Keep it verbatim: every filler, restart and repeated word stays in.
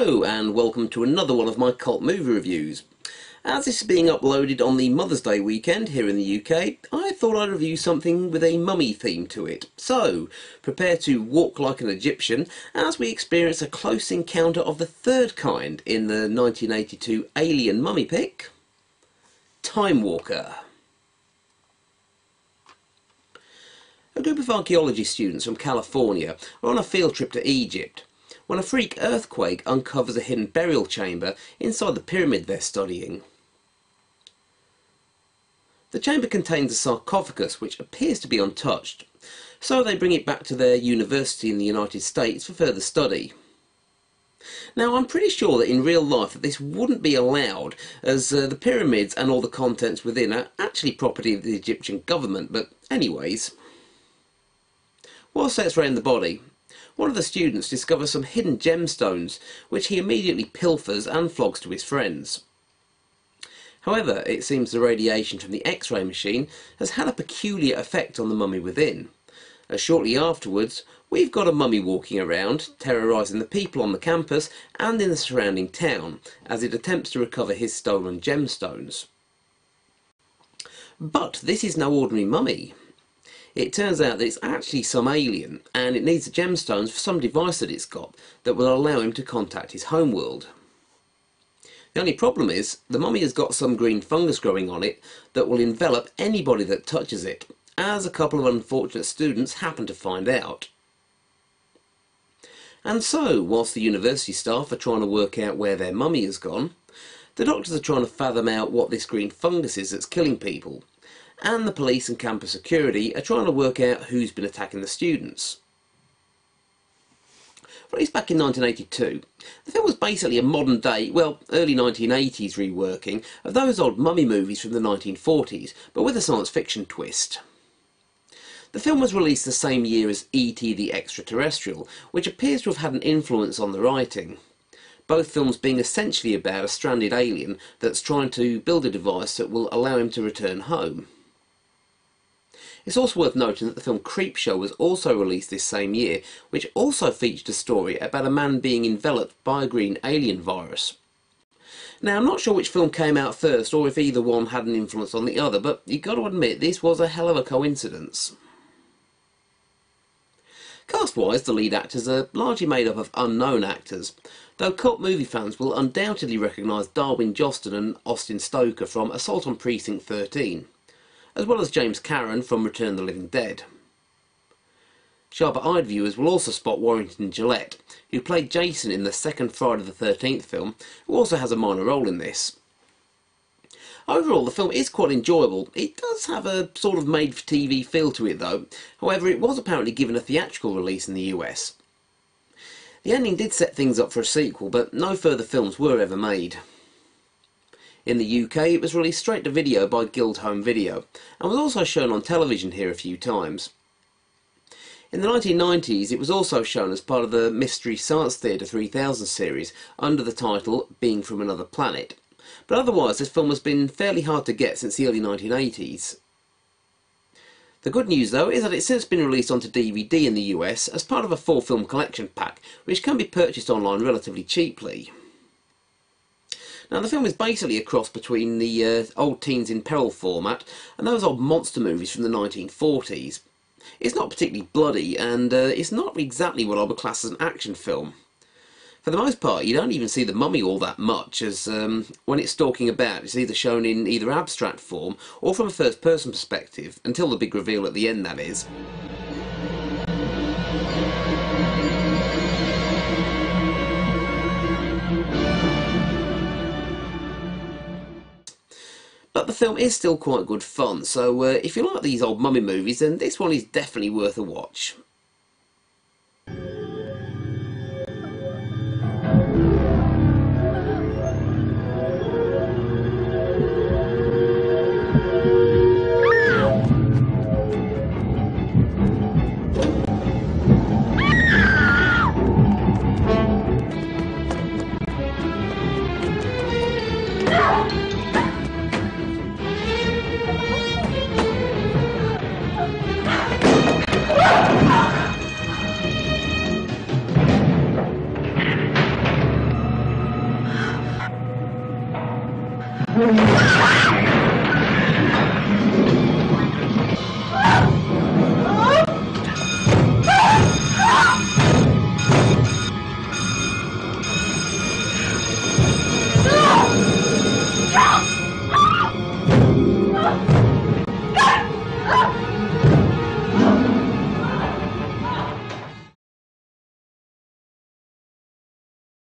Hello and welcome to another one of my cult movie reviews. As this is being uploaded on the Mother's Day weekend here in the U K, I thought I'd review something with a mummy theme to it. So, prepare to walk like an Egyptian as we experience a close encounter of the third kind in the nineteen eighty-two Alien mummy pick, Timewalker. A group of archaeology students from California are on a field trip to Egypt when a freak earthquake uncovers a hidden burial chamber inside the pyramid they're studying. The chamber contains a sarcophagus which appears to be untouched, so they bring it back to their university in the United States for further study. Now, I'm pretty sure that in real life that this wouldn't be allowed, as uh, the pyramids and all the contents within are actually property of the Egyptian government, but anyways. Whilst that's round the body, one of the students discovers some hidden gemstones which he immediately pilfers and flogs to his friends. However, it seems the radiation from the X-ray machine has had a peculiar effect on the mummy within, as shortly afterwards we've got a mummy walking around, terrorising the people on the campus and in the surrounding town as it attempts to recover his stolen gemstones. But this is no ordinary mummy. It turns out that it's actually some alien, and it needs the gemstones for some device that it's got that will allow him to contact his homeworld. The only problem is, the mummy has got some green fungus growing on it that will envelop anybody that touches it, as a couple of unfortunate students happen to find out. And so, whilst the university staff are trying to work out where their mummy has gone, the doctors are trying to fathom out what this green fungus is that's killing people, and the police and campus security are trying to work out who's been attacking the students. Released back in nineteen eighty-two, the film was basically a modern day, well, early nineteen eighties reworking of those old mummy movies from the nineteen forties, but with a science fiction twist. The film was released the same year as E T the Extraterrestrial, which appears to have had an influence on the writing, both films being essentially about a stranded alien that's trying to build a device that will allow him to return home. It's also worth noting that the film Creepshow was also released this same year, which also featured a story about a man being enveloped by a green alien virus. Now, I'm not sure which film came out first or if either one had an influence on the other, but you've got to admit this was a hell of a coincidence. Cast-wise, the lead actors are largely made up of unknown actors, though cult movie fans will undoubtedly recognise Darwin Jostin and Austin Stoker from Assault on Precinct thirteen. As well as James Karen from Return of the Living Dead. Sharper-eyed viewers will also spot Warrington Gillette, who played Jason in the second Friday the thirteenth film, who also has a minor role in this. Overall, the film is quite enjoyable. It does have a sort of made-for-T V feel to it though, however it was apparently given a theatrical release in the U S. The ending did set things up for a sequel, but no further films were ever made. In the U K, it was released straight to video by Guild Home Video, and was also shown on television here a few times. In the nineteen nineties, it was also shown as part of the Mystery Science Theatre three thousand series, under the title Being From Another Planet, but otherwise this film has been fairly hard to get since the early nineteen eighties. The good news though is that it's since been released onto D V D in the U S as part of a four film collection pack, which can be purchased online relatively cheaply. Now, the film is basically a cross between the uh, old Teens in Peril format and those old monster movies from the nineteen forties. It's not particularly bloody, and uh, it's not exactly what I would class as an action film. For the most part, you don't even see the mummy all that much, as um, when it's stalking about it's either shown in either abstract form or from a first-person perspective, until the big reveal at the end, that is. But the film is still quite good fun, so uh, if you like these old mummy movies, then this one is definitely worth a watch. Ah!